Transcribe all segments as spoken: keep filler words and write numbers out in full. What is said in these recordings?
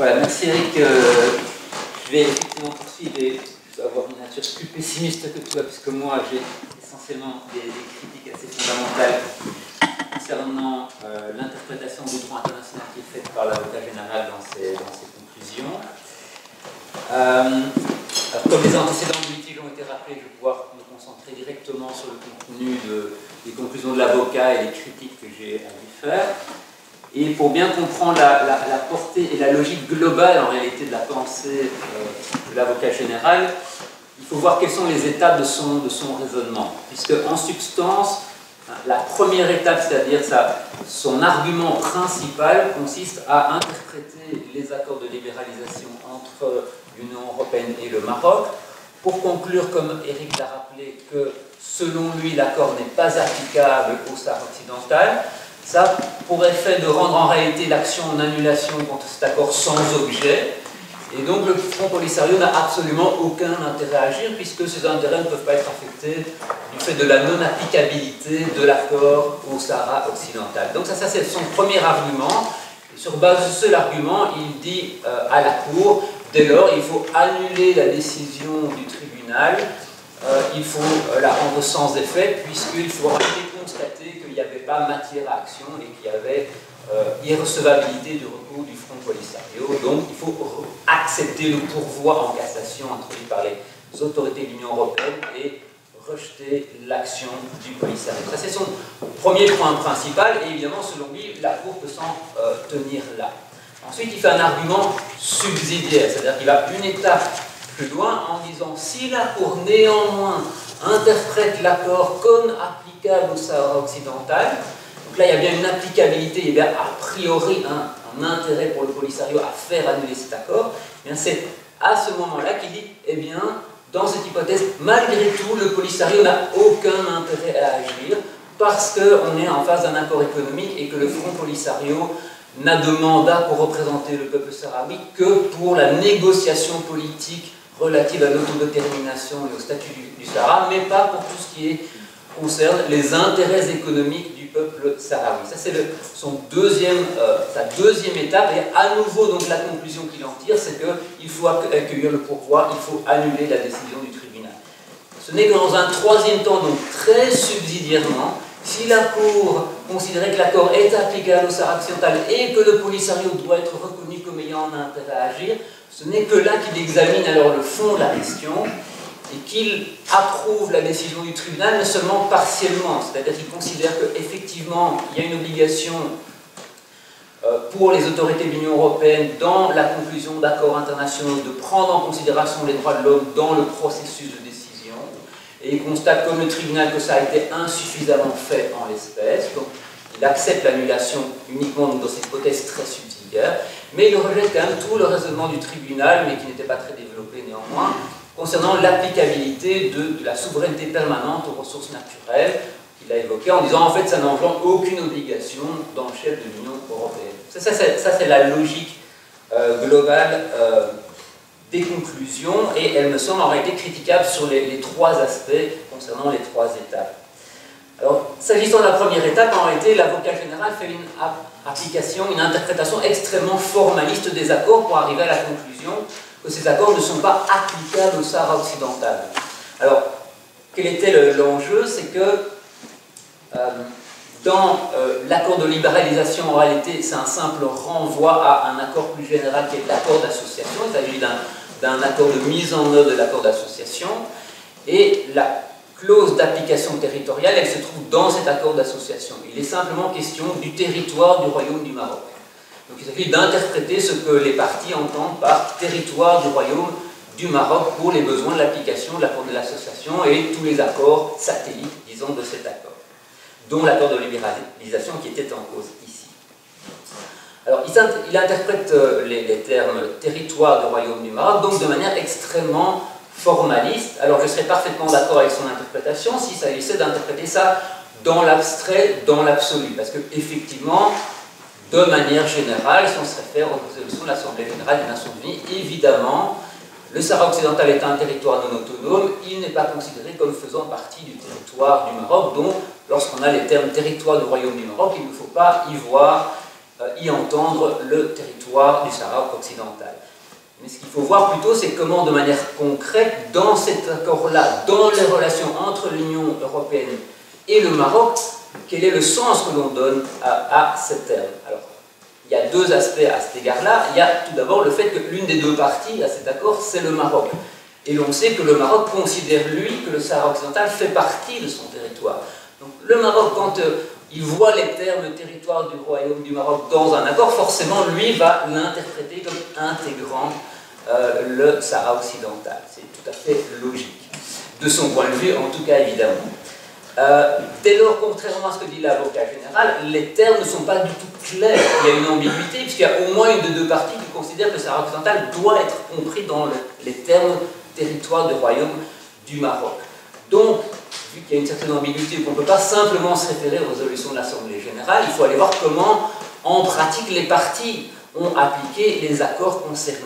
Voilà, merci Eric. Euh, je vais effectivement poursuivre et je vais avoir une nature plus pessimiste que toi, puisque moi j'ai essentiellement des, des critiques assez fondamentales concernant euh, l'interprétation du droit international qui est faite par l'avocat général dans ses, dans ses conclusions. Euh, alors, comme les antécédents du litige ont été rappelés, je vais pouvoir me concentrer directement sur le contenu de, des conclusions de l'avocat et des critiques que j'ai à lui faire. Et pour bien comprendre la, la, la portée et la logique globale en réalité de la pensée euh, de l'avocat général, il faut voir quelles sont les étapes de son, de son raisonnement. Puisque en substance, la première étape, c'est-à-dire son argument principal, consiste à interpréter les accords de libéralisation entre l'Union européenne et le Maroc, pour conclure, comme Eric l'a rappelé, que selon lui, l'accord n'est pas applicable au Sahara occidental. Ça pour effet de rendre en réalité l'action en annulation contre cet accord sans objet. Et donc le Front Polisario n'a absolument aucun intérêt à agir, puisque ces intérêts ne peuvent pas être affectés du fait de la non-applicabilité de l'accord au Sahara occidental. Donc ça, ça c'est son premier argument. Et sur base de cet argument, il dit euh, à la Cour, dès lors, il faut annuler la décision du tribunal, euh, il faut euh, la rendre sans effet, puisqu'il faudra constater qu'il n'y avait pas matière à action et qu'il y avait Euh, irrecevabilité du recours du Front Polisario. Donc il faut accepter le pourvoi en cassation introduit par les autorités de l'Union européenne et rejeter l'action du Polisario. Ça c'est son premier point principal, et évidemment selon lui la Cour peut s'en euh, tenir là. Ensuite il fait un argument subsidiaire, c'est-à-dire qu'il va une étape plus loin en disant si la Cour néanmoins interprète l'accord comme applicable au Sahara occidental, donc là, il y a bien une applicabilité, il y a bien a priori hein, un intérêt pour le Polisario à faire annuler cet accord. C'est à ce moment-là qu'il dit, eh bien, dans cette hypothèse, malgré tout, le Polisario n'a aucun intérêt à agir parce qu'on est en face d'un accord économique et que le Front Polisario n'a de mandat pour représenter le peuple sahraoui que pour la négociation politique relative à l'autodétermination et au statut du, du Sahara, mais pas pour tout ce qui est, concerne les intérêts économiques du peuple sahraoui. Ça c'est son deuxième, euh, sa deuxième étape, et à nouveau donc la conclusion qu'il en tire, c'est qu'il faut accueillir le pourvoi, il faut annuler la décision du tribunal. Ce n'est que dans un troisième temps, donc très subsidiairement, si la Cour considérait que l'accord est applicable au Sahara occidental et que le Polisario doit être reconnu comme ayant un intérêt à agir, ce n'est que là qu'il examine alors le fond de la question, et qu'il approuve la décision du tribunal, mais seulement partiellement, c'est-à-dire qu'il considère qu'effectivement, il y a une obligation euh, pour les autorités de l'Union européenne, dans la conclusion d'accords internationaux, de prendre en considération les droits de l'homme dans le processus de décision, et il constate, comme le tribunal, que ça a été insuffisamment fait en l'espèce, donc il accepte l'annulation uniquement dans cette hypothèse très subsidiaire, mais il rejette quand même tout le raisonnement du tribunal, mais qui n'était pas très développé néanmoins, concernant l'applicabilité de, de la souveraineté permanente aux ressources naturelles qu'il a évoquée, en disant en fait ça n'engendre aucune obligation dans le chef de l'Union européenne. Ça, ça c'est la logique euh, globale euh, des conclusions, et elle me semble en réalité critiquable sur les, les trois aspects concernant les trois étapes. Alors, s'agissant de la première étape, en réalité, l'avocat général fait une application, une interprétation extrêmement formaliste des accords pour arriver à la conclusion que ces accords ne sont pas applicables au Sahara occidental. Alors, quel était l'enjeu? C'est que euh, dans euh, l'accord de libéralisation, en réalité, c'est un simple renvoi à un accord plus général qui est l'accord d'association. Il s'agit d'un accord de mise en œuvre de l'accord d'association. Et la clause d'application territoriale, elle se trouve dans cet accord d'association. Il est simplement question du territoire du Royaume du Maroc. Donc il s'agit d'interpréter ce que les parties entendent par territoire du Royaume du Maroc pour les besoins de l'application de l'accord de l'association et tous les accords satellites, disons, de cet accord, dont l'accord de libéralisation qui était en cause ici. Alors il, int il interprète euh, les, les termes territoire du Royaume du Maroc, donc de manière extrêmement formaliste. Alors je serais parfaitement d'accord avec son interprétation s'il s'agissait d'interpréter ça dans l'abstrait, dans l'absolu, parce que effectivement, de manière générale, si on se réfère aux résolutions de l'Assemblée générale des Nations Unies, évidemment, le Sahara occidental est un territoire non autonome, il n'est pas considéré comme faisant partie du territoire du Maroc, donc lorsqu'on a les termes territoire du Royaume du Maroc, il ne faut pas y voir euh, y entendre le territoire du Sahara occidental. Mais ce qu'il faut voir plutôt, c'est comment de manière concrète, dans cet accord-là, dans les relations entre l'Union européenne et le Maroc, quel est le sens que l'on donne à, à ce terme. Alors, il y a deux aspects à cet égard-là. Il y a tout d'abord le fait que l'une des deux parties à cet accord, c'est le Maroc. Et l'on sait que le Maroc considère, lui, que le Sahara occidental fait partie de son territoire. Donc, le Maroc, quand euh, il voit les termes territoire du Royaume du Maroc dans un accord, forcément, lui va l'interpréter comme intégrant euh, le Sahara occidental. C'est tout à fait logique, de son point de vue, en tout cas, évidemment. Euh, dès lors, contrairement à ce que dit l'avocat général, les termes ne sont pas du tout clairs. Il y a une ambiguïté, puisqu'il y a au moins une de deux parties qui considèrent que le Sahara occidental doit être compris dans le, les termes territoire du Royaume du Maroc. Donc, vu qu'il y a une certaine ambiguïté, qu'on ne peut pas simplement se référer aux résolutions de l'Assemblée générale, il faut aller voir comment, en pratique, les parties ont appliqué les accords concernés.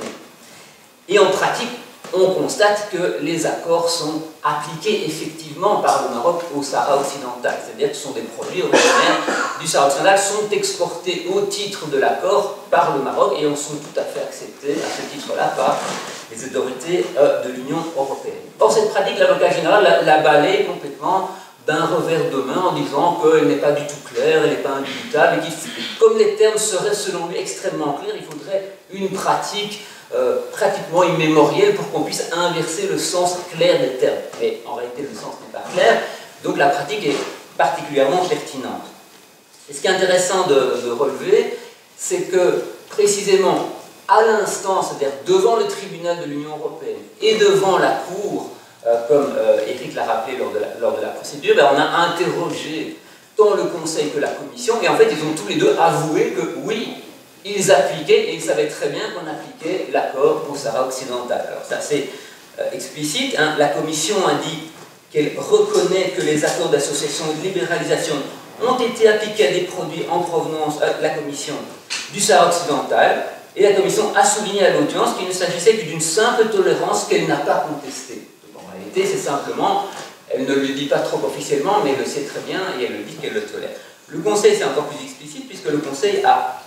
Et en pratique, on constate que les accords sont appliqués effectivement par le Maroc au Sahara occidental. C'est-à-dire que ce sont des produits originaires du Sahara occidental sont exportés au titre de l'accord par le Maroc et en sont tout à fait acceptés à ce titre-là par les autorités de l'Union européenne. Or, cette pratique, l'avocat général l'a balayée complètement d'un revers de main en disant qu'elle n'est pas du tout claire, elle n'est pas indubitable, et que, comme les termes seraient selon lui extrêmement clairs, il faudrait une pratique Euh, pratiquement immémoriel pour qu'on puisse inverser le sens clair des termes. Mais en réalité, le sens n'est pas clair, donc la pratique est particulièrement pertinente. Et ce qui est intéressant de, de relever, c'est que précisément à l'instant, c'est-à-dire devant le tribunal de l'Union européenne et devant la Cour, euh, comme euh, Eric l'a rappelé lors de la, lors de la procédure, ben, on a interrogé tant le Conseil que la Commission, et en fait, ils ont tous les deux avoué que oui, ils appliquaient, et ils savaient très bien qu'on appliquait l'accord au Sahara occidental. Alors c'est assez euh, explicite, hein. La Commission a dit qu'elle reconnaît que les accords d'association et de libéralisation ont été appliqués à des produits en provenance, euh, la Commission, du Sahara occidental, et la Commission a souligné à l'audience qu'il ne s'agissait que d'une simple tolérance qu'elle n'a pas contestée. Donc, en réalité, c'est simplement, elle ne le dit pas trop officiellement, mais elle le sait très bien, et elle le dit qu'elle le tolère. Le Conseil, c'est encore plus explicite, puisque le Conseil a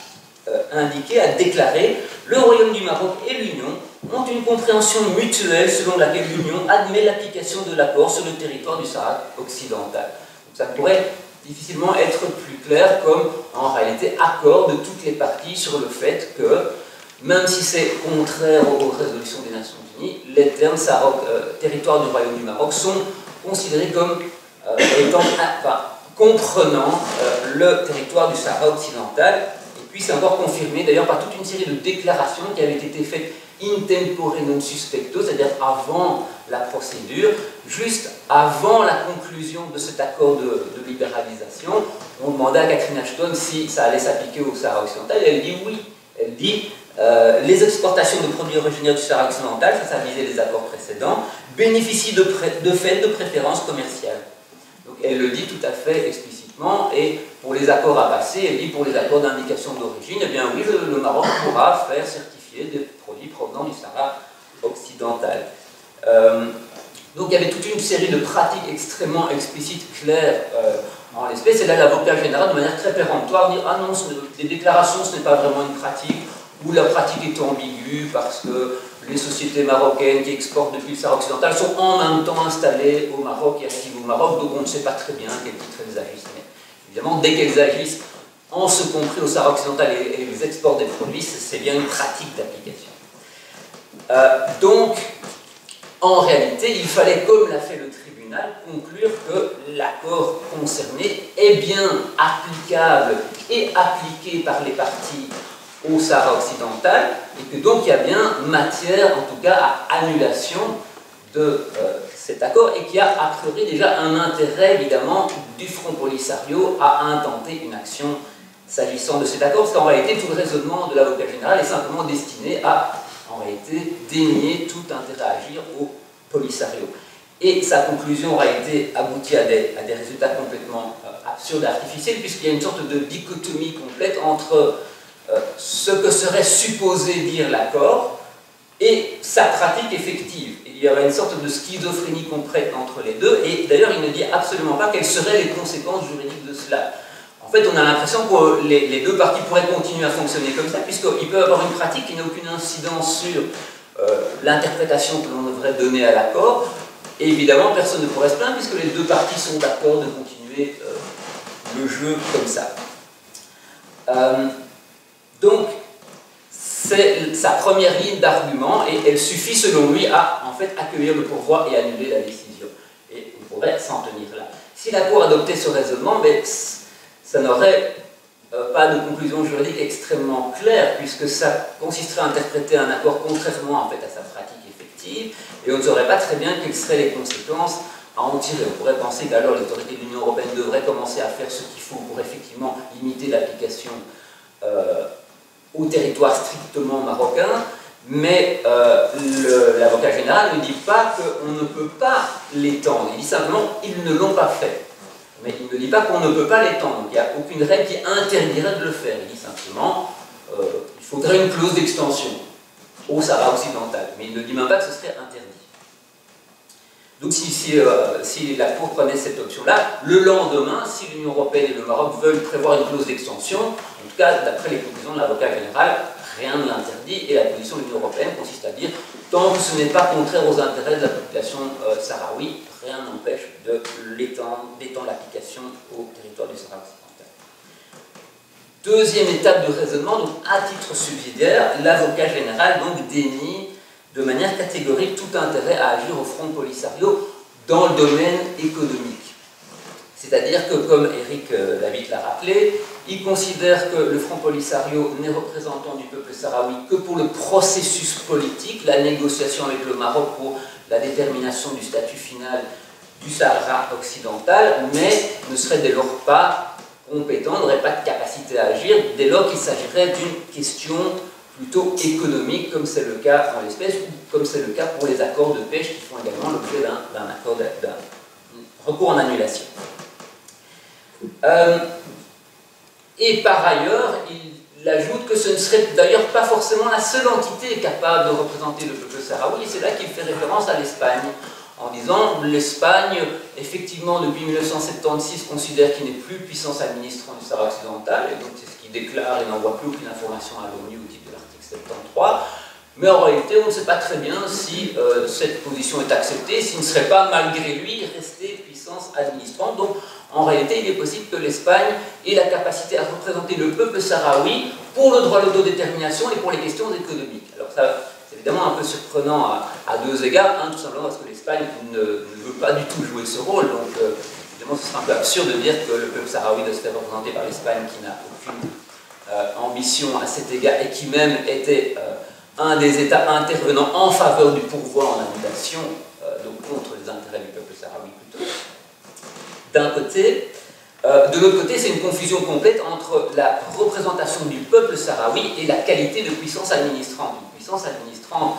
indiqué, a déclaré « Le Royaume du Maroc et l'Union ont une compréhension mutuelle selon laquelle l'Union admet l'application de l'accord sur le territoire du Sahara occidental. » Donc ça pourrait difficilement être plus clair comme, en réalité, accord de toutes les parties sur le fait que, même si c'est contraire aux résolutions des Nations Unies, les termes Sahara, euh, territoire du Royaume du Maroc sont considérés comme euh, étant, enfin, comprenant euh, le territoire du Sahara occidental. C'est encore confirmé d'ailleurs par toute une série de déclarations qui avaient été faites in tempore non suspecto, c'est-à-dire avant la procédure, juste avant la conclusion de cet accord de, de libéralisation. On demandait à Catherine Ashton si ça allait s'appliquer au Sahara occidental, et elle dit oui. Elle dit euh, les exportations de produits originaires du Sahara occidental, ça, ça visait les accords précédents, bénéficient de, de fait de préférences commerciales. Donc elle le dit tout à fait explicitement. Et pour les accords à passer, elle dit pour les accords d'indication d'origine, eh bien oui, le, le Maroc pourra faire certifier des produits provenant du Sahara occidental. Euh, donc il y avait toute une série de pratiques extrêmement explicites, claires euh, en l'espèce. Et là, l'avocat général, de manière très péremptoire, dit ah non, les déclarations, ce n'est pas vraiment une pratique, ou la pratique est ambiguë parce que les sociétés marocaines qui exportent depuis le Sahara occidental sont en même temps installées au Maroc et actives au Maroc, donc on ne sait pas très bien quel titre elles agissent. Évidemment, dès qu'elles agissent, en ce compris au Sahara occidental et les exports des produits, c'est bien une pratique d'application. Euh, donc, en réalité, il fallait, comme l'a fait le tribunal, conclure que l'accord concerné est bien applicable et appliqué par les parties au Sahara occidental, et que donc il y a bien matière, en tout cas, à annulation de euh, cet accord, et qui a a priori déjà un intérêt évidemment du Front Polisario à intenter une action s'agissant de cet accord, parce qu'en réalité tout le raisonnement de l'avocat général est simplement destiné à en réalité dénier tout intérêt à agir au Polisario. Et sa conclusion en réalité aboutit à des, à des résultats complètement euh, absurdes et artificiels, puisqu'il y a une sorte de dichotomie complète entre euh, ce que serait supposé dire l'accord et sa pratique effective. Il y aurait une sorte de schizophrénie complète entre les deux, et d'ailleurs il ne dit absolument pas quelles seraient les conséquences juridiques de cela. En fait, on a l'impression que les, les deux parties pourraient continuer à fonctionner comme ça, puisqu'ils peuvent avoir une pratique qui n'a aucune incidence sur euh, l'interprétation que l'on devrait donner à l'accord. Et évidemment, personne ne pourrait se plaindre, puisque les deux parties sont d'accord de continuer euh, le jeu comme ça. Euh, donc, c'est sa première ligne d'argument, et elle suffit, selon lui, à en fait accueillir le pourvoi et annuler la décision. Et on pourrait s'en tenir là. Si la Cour adoptait ce raisonnement, ben, ça n'aurait euh, pas de conclusion juridique extrêmement claire, puisque ça consisterait à interpréter un accord contrairement en fait, à sa pratique effective, et on ne saurait pas très bien quelles seraient les conséquences à en tirer. On pourrait penser qu'alors les autorités de l'Union européenne devraient commencer à faire ce qu'il faut pour effectivement limiter l'application euh, au territoire strictement marocain, mais euh, l'avocat général ne dit pas qu'on ne peut pas l'étendre, il dit simplement qu'ils ne l'ont pas fait. Mais il ne dit pas qu'on ne peut pas l'étendre, il n'y a aucune règle qui interdirait de le faire, il dit simplement euh, il faudrait une clause d'extension au Sahara occidental, mais il ne dit même pas que ce serait interdit. Donc si, si, euh, si la Cour prenait cette option-là, le lendemain, si l'Union européenne et le Maroc veulent prévoir une clause d'extension, en tout cas, d'après les conclusions de l'avocat général, rien ne l'interdit, et la position de l'Union européenne consiste à dire tant que ce n'est pas contraire aux intérêts de la population euh, sahraoui, rien n'empêche de l'étendre, d'étendre l'application au territoire du Sahara occidental. Deuxième étape de raisonnement, donc à titre subsidiaire, l'avocat général donc dénie de manière catégorique tout intérêt à agir au Front Polisario dans le domaine économique. C'est-à-dire que, comme Eric David l'a rappelé, il considère que le Front Polisario n'est représentant du peuple sahraoui que pour le processus politique, la négociation avec le Maroc pour la détermination du statut final du Sahara occidental, mais ne serait dès lors pas compétent, n'aurait pas de capacité à agir dès lors qu'il s'agirait d'une question plutôt économique, comme c'est le cas en l'espèce, ou comme c'est le cas pour les accords de pêche qui font également l'objet d'un accord d'un recours en annulation. Euh, et par ailleurs, il ajoute que ce ne serait d'ailleurs pas forcément la seule entité capable de représenter le peuple sahraoui, et c'est là qu'il fait référence à l'Espagne, en disant l'Espagne, effectivement, depuis mille neuf cent soixante-seize, considère qu'il n'est plus puissance administrante du Sahara occidental, et donc c'est ce qu'il déclare, il n'envoie plus aucune information à l'ONU au titre de l'article soixante-treize, mais en réalité, on ne sait pas très bien si euh, cette position est acceptée, s'il ne serait pas, malgré lui, resté puissance administrante. Donc, en réalité, il est possible que l'Espagne ait la capacité à représenter le peuple sahraoui pour le droit à l'autodétermination et pour les questions économiques. Alors ça, c'est évidemment un peu surprenant à, à deux égards, hein, tout simplement parce que l'Espagne ne, ne veut pas du tout jouer ce rôle, donc euh, évidemment ce serait un peu absurde de dire que le peuple sahraoui doit se faire représenter par l'Espagne qui n'a aucune euh, ambition à cet égard et qui même était euh, un des États intervenant en faveur du pourvoi en annulation, euh, donc contre les intérêts du peuple sahraoui plutôt. D'un côté, euh, de l'autre côté, c'est une confusion complète entre la représentation du peuple sahraoui et la qualité de puissance administrante. Une puissance administrante,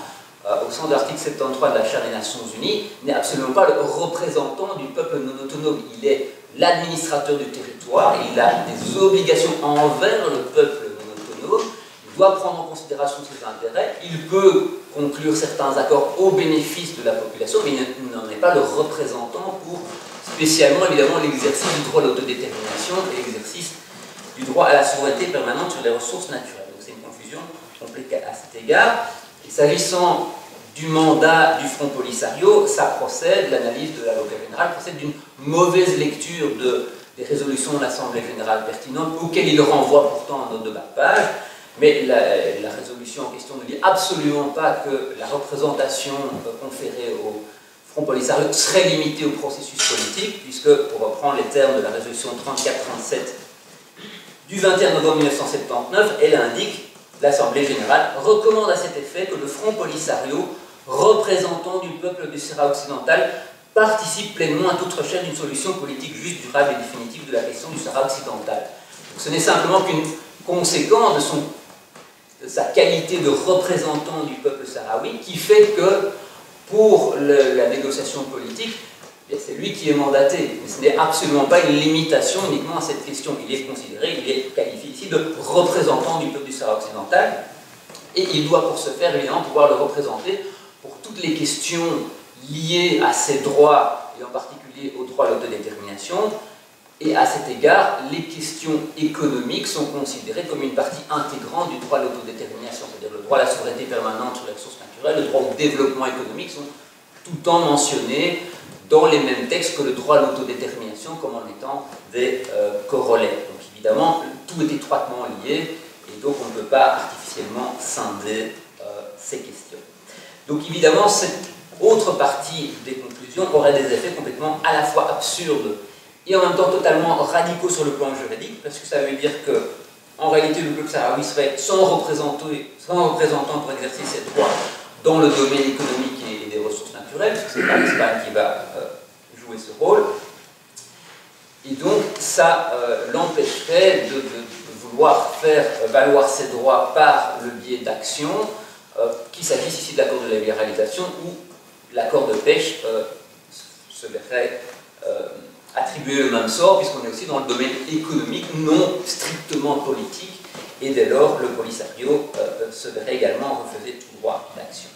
euh, au sens de l'article soixante-treize de la Charte des Nations Unies, n'est absolument pas le représentant du peuple non autonome. Il est l'administrateur du territoire, et il a des obligations envers le peuple non autonome, il doit prendre en considération ses intérêts, il peut conclure certains accords au bénéfice de la population, mais il n'en est pas le représentant pour spécialement évidemment l'exercice du droit à l'autodétermination et l'exercice du droit à la souveraineté permanente sur les ressources naturelles. Donc c'est une confusion complète à cet égard. Et s'agissant du mandat du Front Polisario, ça procède, l'analyse de l'avocat général procède d'une mauvaise lecture de, des résolutions de l'Assemblée générale pertinente auxquelles il renvoie pourtant en note de bas de page, mais la, la résolution en question ne dit absolument pas que la représentation conférée au Front Polisario serait limité au processus politique, puisque, pour reprendre les termes de la résolution trente-quatre trente-sept du vingt et un novembre mille neuf cent soixante-dix-neuf, elle indique, l'Assemblée générale recommande à cet effet que le Front Polisario, représentant du peuple du Sahara occidental, participe pleinement à toute recherche d'une solution politique juste, durable et définitive de la question du Sahara occidental. Donc, ce n'est simplement qu'une conséquence de, son, de sa qualité de représentant du peuple sahraoui qui fait que pour le, la négociation politique, c'est lui qui est mandaté. Mais ce n'est absolument pas une limitation uniquement à cette question. Il est considéré, il est qualifié ici de représentant du peuple du Sahara occidental, et il doit pour ce faire, évidemment, pouvoir le représenter pour toutes les questions liées à ses droits, et en particulier au droit à l'autodétermination, Et à cet égard, les questions économiques sont considérées comme une partie intégrante du droit à l'autodétermination, c'est-à-dire le droit à la souveraineté permanente sur les ressources naturelles, le droit au développement économique sont tout le temps mentionnés dans les mêmes textes que le droit à l'autodétermination comme en étant des euh, corollaires. Donc évidemment, tout est étroitement lié et donc on ne peut pas artificiellement scinder euh, ces questions. Donc évidemment, cette autre partie des conclusions aurait des effets complètement à la fois absurdes et en même temps totalement radicaux sur le plan juridique, parce que ça veut dire que, en réalité, le peuple sahraoui serait sans représentant, sans représentant pour exercer ses droits dans le domaine économique et des ressources naturelles, parce que c'est pas l'Espagne qui va euh, jouer ce rôle. Et donc, ça euh, l'empêcherait de, de, de vouloir faire valoir ses droits par le biais d'actions, euh, qu'il s'agisse ici de l'accord de libéralisation ou l'accord de pêche euh, se verrait Euh, attribuer le même sort, puisqu'on est aussi dans le domaine économique, non strictement politique, et dès lors, le Polisario euh, se verrait également refuser tout droit d'action.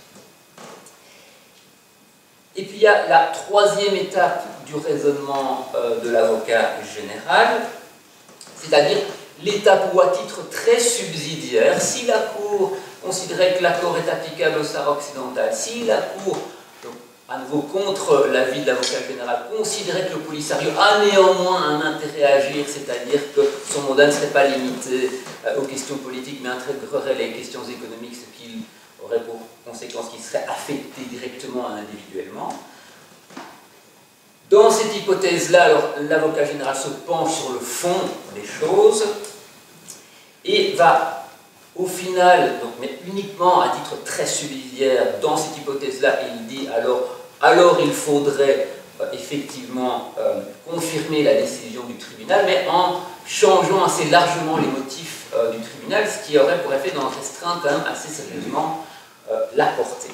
Et puis il y a la troisième étape du raisonnement euh, de l'avocat général, c'est-à-dire l'étape où, à titre très subsidiaire, si la Cour considérait que l'accord est applicable au Sahara occidental, si la Cour, à nouveau contre l'avis de l'avocat général, considérait que le Polisario a néanmoins un intérêt à agir, c'est-à-dire que son mandat ne serait pas limité aux questions politiques, mais intégrerait les questions économiques, ce qui aurait pour conséquence qu'il serait affecté directement et individuellement. Dans cette hypothèse-là, alors l'avocat général se penche sur le fond des choses et va au final, donc, mais uniquement à titre très subsidiaire, dans cette hypothèse-là, il dit alors, alors il faudrait euh, effectivement euh, confirmer la décision du tribunal, mais en changeant assez largement les motifs euh, du tribunal, ce qui aurait pour effet d'en restreindre quand même assez sérieusement euh, la portée.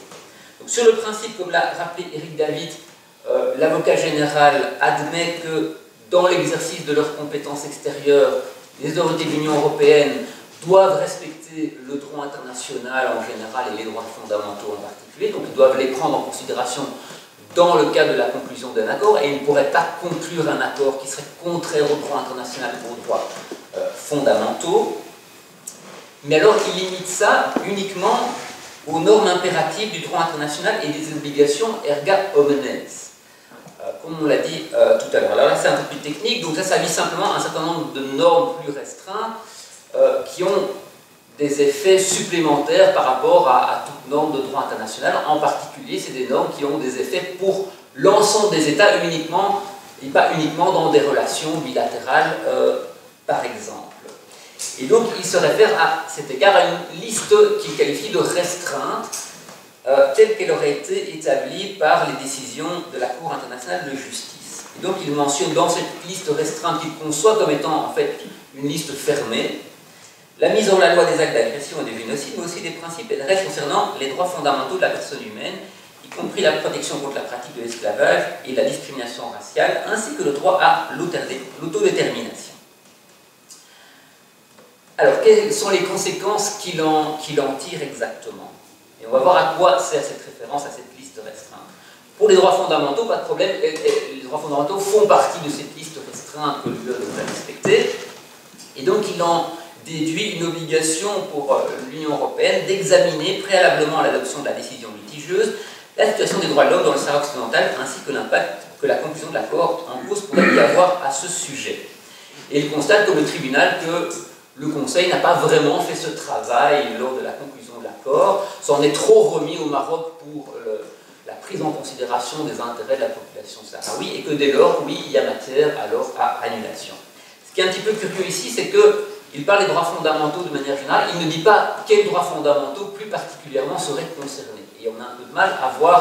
Donc, sur le principe, comme l'a rappelé Eric David, euh, l'avocat général admet que dans l'exercice de leurs compétences extérieures, les autorités de l'Union européenne doivent respecter le droit international en général et les droits fondamentaux en particulier, donc ils doivent les prendre en considération dans le cadre de la conclusion d'un accord, et ils ne pourraient pas conclure un accord qui serait contraire au droit international ou aux droits euh, fondamentaux. Mais alors ils limitent ça uniquement aux normes impératives du droit international et des obligations erga omnes, euh, comme on l'a dit euh, tout à l'heure. Alors là c'est un peu plus technique, donc ça, ça vise simplement un certain nombre de normes plus restreintes, Euh, qui ont des effets supplémentaires par rapport à, à toute norme de droit international. En particulier, c'est des normes qui ont des effets pour l'ensemble des États uniquement, et pas uniquement dans des relations bilatérales, euh, par exemple. Et donc, il se réfère à cet égard à une liste qu'il qualifie de restreinte, euh, telle qu'elle aurait été établie par les décisions de la Cour internationale de justice. Et donc, il mentionne dans cette liste restreinte qu'il conçoit comme étant, en fait, une liste fermée, la mise en la loi des actes d'agression et de génocide, mais aussi des principes et des règles concernant les droits fondamentaux de la personne humaine, y compris la protection contre la pratique de l'esclavage et la discrimination raciale, ainsi que le droit à l'autodétermination. Alors, quelles sont les conséquences qu'il en, qu'il en tire exactement? Et on va voir à quoi sert cette référence à cette liste restreinte. Pour les droits fondamentaux, pas de problème, les droits fondamentaux font partie de cette liste restreinte que l'U E devrait respecter, et donc il en déduit une obligation pour l'Union européenne d'examiner préalablement à l'adoption de la décision litigieuse la situation des droits de l'homme dans le Sahara occidental ainsi que l'impact que la conclusion de l'accord en cause pourrait y avoir à ce sujet. Et il constate comme le tribunal que le Conseil n'a pas vraiment fait ce travail lors de la conclusion de l'accord, s'en est trop remis au Maroc pour le, la prise en considération des intérêts de la population sahraoui et que dès lors, oui, il y a matière alors à annulation. Ce qui est un petit peu curieux ici, c'est qu'il parle des droits fondamentaux de manière générale, il ne dit pas quels droits fondamentaux plus particulièrement seraient concernés. Et on a un peu de mal à voir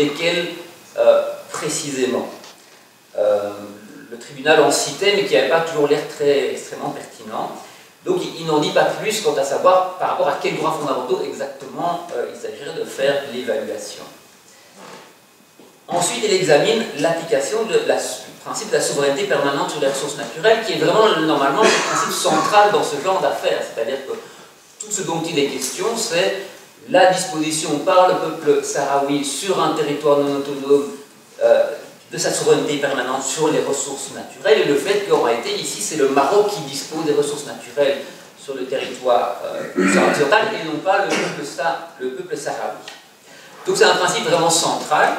lesquels euh, précisément. Euh, le tribunal en citait, mais qui n'avait pas toujours l'air très extrêmement pertinent. Donc il n'en dit pas plus quant à savoir par rapport à quels droits fondamentaux exactement euh, il s'agirait de faire l'évaluation. Ensuite, il examine l'application du principe de la souveraineté permanente sur les ressources naturelles, qui est vraiment normalement le principe central dans ce genre d'affaires. C'est-à-dire que tout ce dont il est question, c'est la disposition par le peuple sahraoui sur un territoire non autonome euh, de sa souveraineté permanente sur les ressources naturelles, et le fait qu'en réalité, ici, c'est le Maroc qui dispose des ressources naturelles sur le territoire euh, occidental, et non pas le peuple, le peuple sahraoui. Donc c'est un principe vraiment central.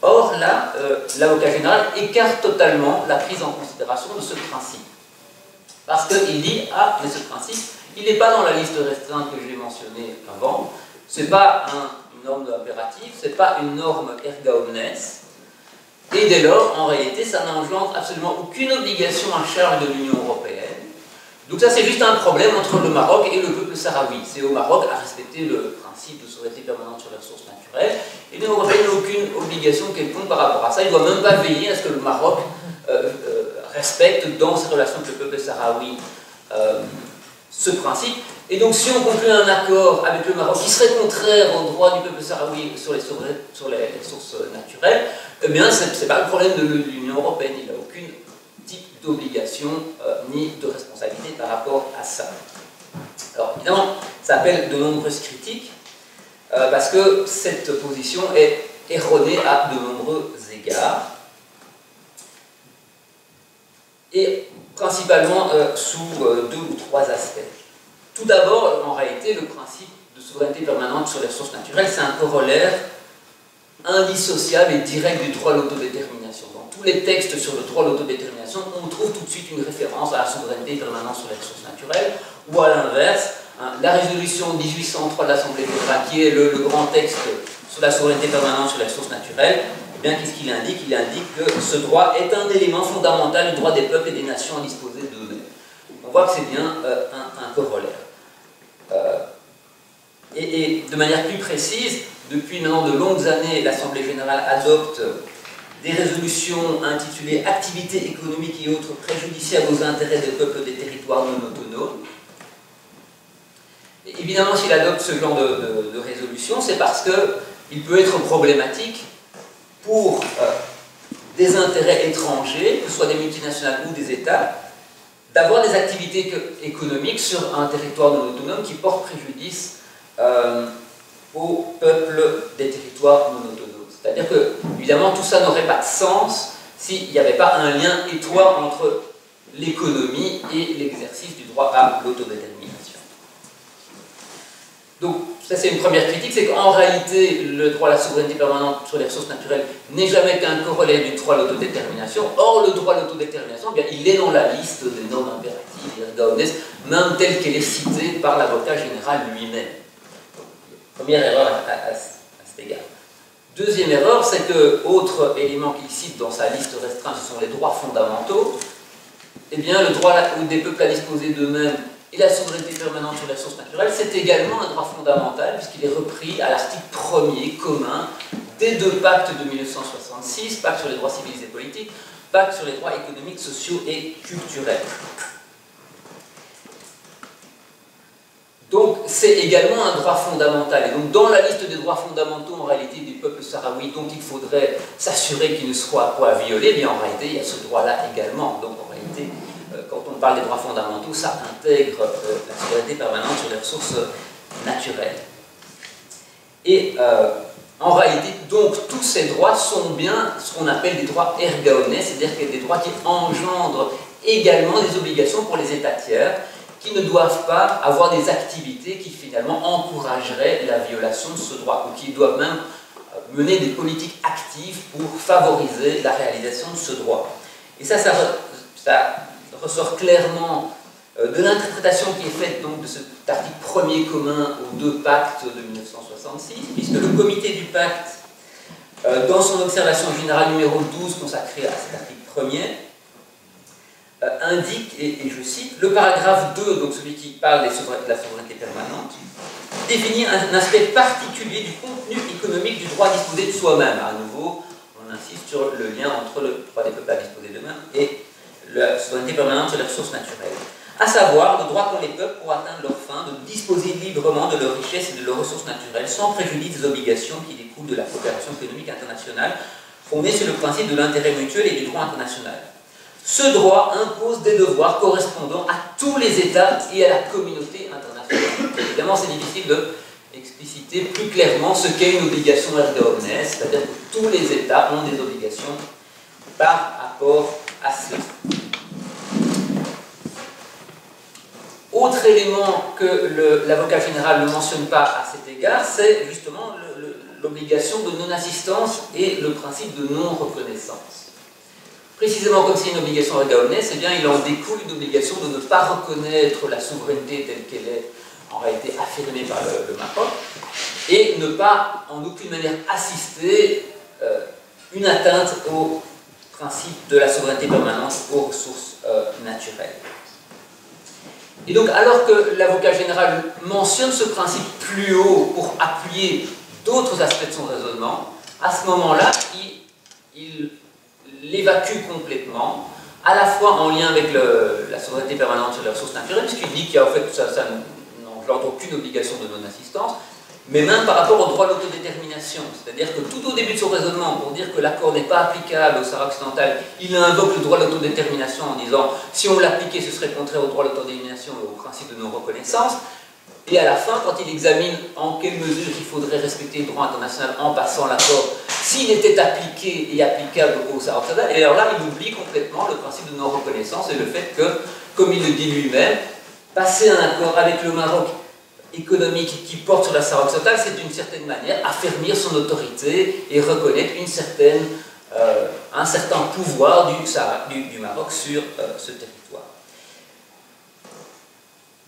Or, là, euh, l'avocat général écarte totalement la prise en considération de ce principe. Parce qu'il dit, ah, mais ce principe, il n'est pas dans la liste restreinte que j'ai mentionnée avant, ce n'est pas un, une norme impérative, ce n'est pas une norme erga omnes, et dès lors, en réalité, ça n'engendre absolument aucune obligation à charge de l'Union européenne. Donc ça, c'est juste un problème entre le Maroc et le peuple sahraoui. C'est au Maroc à respecter le principe de souveraineté permanente sur les ressources naturelles, et l'Union européenne n'a aucune obligation quelconque par rapport à ça. Il ne doit même pas veiller à ce que le Maroc euh, euh, respecte dans ses relations avec le peuple sahraoui euh, ce principe. Et donc, si on conclut un accord avec le Maroc qui serait contraire au droit du peuple sahraoui sur les, sur les ressources naturelles, eh bien, ce n'est pas le problème de l'Union européenne. Il n'a aucune type d'obligation euh, ni de responsabilité par rapport à ça. Alors, évidemment, ça appelle de nombreuses critiques euh, parce que cette position est erronée à de nombreux égards. Et principalement euh, sous euh, deux ou trois aspects. Tout d'abord, en réalité, le principe de souveraineté permanente sur les ressources naturelles, c'est un corollaire indissociable et direct du droit à l'autodétermination. Dans tous les textes sur le droit à l'autodétermination, on trouve tout de suite une référence à la souveraineté permanente sur les ressources naturelles, ou à l'inverse, hein, la résolution mille huit cent trois de l'Assemblée générale, qui est le, le grand texte sur la souveraineté permanente sur les ressources naturelles, eh bien, qu'est-ce qu'il indique? Il indique que ce droit est un élément fondamental du droit des peuples et des nations à disposer d'eux-mêmes. On voit que c'est bien euh, un, un corollaire. Euh, et, et de manière plus précise, depuis maintenant de longues années, l'Assemblée générale adopte des résolutions intitulées « Activités économiques et autres préjudiciables aux intérêts des peuples des territoires non autonomes ». Évidemment, s'il adopte ce genre de, de, de résolution, c'est parce qu'il peut être problématique pour euh, des intérêts étrangers, que ce soit des multinationales ou des États, d'avoir des activités économiques sur un territoire non autonome qui porte préjudice euh, au peuple des territoires non autonomes. C'est-à-dire que, évidemment, tout ça n'aurait pas de sens s'il n'y avait pas un lien étroit entre l'économie et l'exercice du droit à l'autodétermination. Donc, ça c'est une première critique, c'est qu'en réalité, le droit à la souveraineté permanente sur les ressources naturelles n'est jamais qu'un corollaire du droit à l'autodétermination. Or, le droit à l'autodétermination, eh bien, il est dans la liste des normes impératives, erga omnes, même telle qu'elle est citée par l'avocat général lui-même. Première erreur à, à, à, à cet égard. Deuxième erreur, c'est que, autre élément qu'il cite dans sa liste restreinte, ce sont les droits fondamentaux. Eh bien, le droit des peuples à disposer d'eux-mêmes et la souveraineté permanente sur les ressources naturelles, c'est également un droit fondamental, puisqu'il est repris à l'article premier commun des deux pactes de mille neuf cent soixante-six, Pacte sur les droits civils et politiques, Pacte sur les droits économiques, sociaux et culturels. Donc, c'est également un droit fondamental. Et donc, dans la liste des droits fondamentaux, en réalité, du peuple sahraoui, dont il faudrait s'assurer qu'il ne soit pas violé, bien en réalité, il y a ce droit-là également. Donc, en réalité, quand on parle des droits fondamentaux, ça intègre euh, la souveraineté permanente sur les ressources naturelles. Et euh, en réalité, donc, tous ces droits sont bien ce qu'on appelle des droits erga omnes, c'est-à-dire que des droits qui engendrent également des obligations pour les États tiers, qui ne doivent pas avoir des activités qui finalement encourageraient la violation de ce droit, ou qui doivent même mener des politiques actives pour favoriser la réalisation de ce droit. Et ça, ça, ça ressort clairement de l'interprétation qui est faite donc de cet article premier commun aux deux pactes de mille neuf cent soixante-six, puisque le comité du pacte, dans son observation générale numéro douze consacrée à cet article premier, indique, et, et je cite, le paragraphe deux, donc celui qui parle des souverain, de la souveraineté permanente, définit un, un aspect particulier du contenu économique du droit à disposer de soi-même. À nouveau, on insiste sur le lien entre le droit des peuples à disposer d'eux-mêmes et la souveraineté permanente sur les ressources naturelles, à savoir le droit qu'ont les peuples pour atteindre leur fin de disposer librement de leurs richesses et de leurs ressources naturelles sans préjudice des obligations qui découlent de la coopération économique internationale fondée sur le principe de l'intérêt mutuel et du droit international. Ce droit impose des devoirs correspondants à tous les États et à la communauté internationale. Évidemment, c'est difficile d'expliciter de plus clairement ce qu'est une obligation erga omnes, c'est-à-dire que tous les États ont des obligations par rapport à cela. Autre élément que l'avocat général ne mentionne pas à cet égard, c'est justement l'obligation de non-assistance et le principe de non-reconnaissance. Précisément comme c'est une obligation erga omnes, eh bien, il en découle une obligation de ne pas reconnaître la souveraineté telle qu'elle est en réalité affirmée par le, le Maroc, et ne pas en aucune manière assister euh, une atteinte au principe de la souveraineté permanente aux ressources euh, naturelles. Et donc, alors que l'avocat général mentionne ce principe plus haut pour appuyer d'autres aspects de son raisonnement, à ce moment-là, il l'évacue complètement, à la fois en lien avec le, la souveraineté permanente et les ressources naturelles, puisqu'il dit qu'il y a en fait, ça, ça n'engendre aucune obligation de non-assistance, mais même par rapport au droit à l'autodétermination. C'est-à-dire que tout au début de son raisonnement, pour dire que l'accord n'est pas applicable au Sahara occidental, il invoque le droit à l'autodétermination en disant « si on l'appliquait, ce serait contraire au droit à l'autodétermination et au principe de non-reconnaissance ». Et à la fin, quand il examine en quelle mesure il faudrait respecter le droit international en passant l'accord, s'il était appliqué et applicable au Sahara occidental, et alors là, il oublie complètement le principe de non-reconnaissance et le fait que, comme il le dit lui-même, passer un accord avec le Maroc économique qui porte sur la Sahara occidentale, c'est d'une certaine manière affermir son autorité et reconnaître une certaine, euh, un certain pouvoir du, Sahara, du, du Maroc sur euh, ce territoire.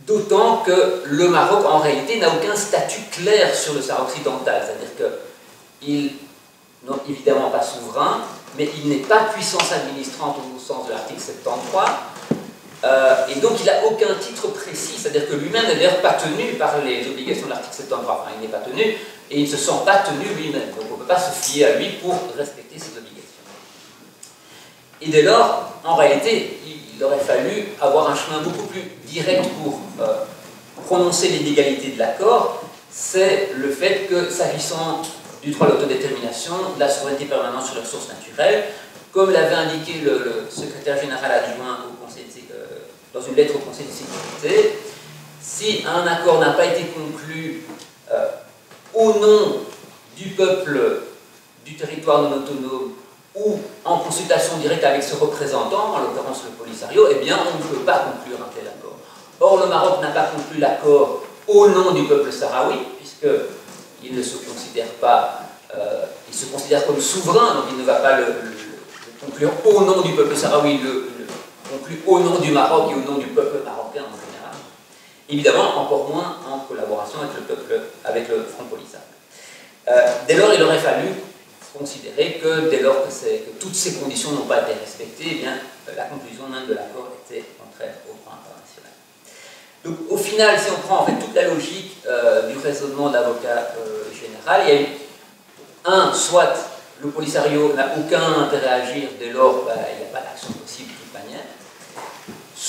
D'autant que le Maroc, en réalité, n'a aucun statut clair sur le Sahara occidental, c'est-à-dire qu'il n'est évidemment pas souverain, mais il n'est pas puissance administrante au sens de l'article soixante-treize, Euh, et donc il n'a aucun titre précis, c'est-à-dire que lui-même n'est d'ailleurs pas tenu par les obligations de l'article soixante-treize, enfin il n'est pas tenu et il ne se sent pas tenu lui-même, donc on ne peut pas se fier à lui pour respecter ses obligations. Et dès lors, en réalité, il aurait fallu avoir un chemin beaucoup plus direct pour euh, prononcer l'illégalité de l'accord, c'est le fait que s'agissant du droit à l'autodétermination, de la souveraineté permanente sur les ressources naturelles, comme l'avait indiqué le, le secrétaire général adjoint au Conseil de sécurité, dans une lettre au Conseil de sécurité, si un accord n'a pas été conclu euh, au nom du peuple du territoire non autonome ou en consultation directe avec ce représentant, en l'occurrence le Polisario, eh bien on ne peut pas conclure un tel accord. Or le Maroc n'a pas conclu l'accord au nom du peuple sahraoui, puisqu'il ne se considère pas, euh, il se considère comme souverain, donc il ne va pas le, le, le conclure au nom du peuple sahraoui, le, le conclu au nom du Maroc et au nom du peuple marocain en général, évidemment encore moins en collaboration avec le peuple, avec le Front Polisario. Euh, dès lors, il aurait fallu considérer que dès lors que, que toutes ces conditions n'ont pas été respectées, eh bien, la conclusion même de l'accord était contraire au droit international. Donc au final, si on prend en fait toute la logique euh, du raisonnement de l'avocat euh, général, il y a eu un, soit le Polisario n'a aucun intérêt à agir, dès lors bah, il n'y a pas d'action possible.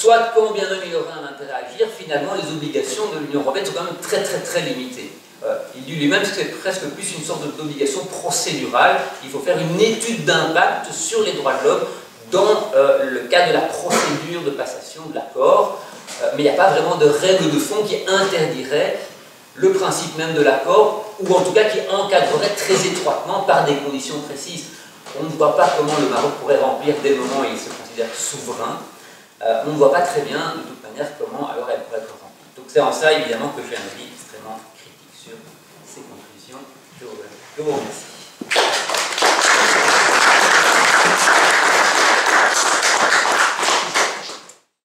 Soit, quand bien même il aurait un intérêt à agir, finalement les obligations de l'Union européenne sont quand même très très très limitées. Euh, il dit lui-même que c'est presque plus une sorte d'obligation procédurale. Il faut faire une étude d'impact sur les droits de l'homme dans euh, le cadre de la procédure de passation de l'accord. Euh, mais il n'y a pas vraiment de règle de fond qui interdirait le principe même de l'accord, ou en tout cas qui encadrerait très étroitement par des conditions précises. On ne voit pas comment le Maroc pourrait remplir des moments où il se considère souverain. Euh, on ne voit pas très bien, de toute manière, comment alors elle pourrait être remplie. Donc c'est en ça, évidemment, que j'ai un avis extrêmement critique sur ces conclusions. Je vous remercie.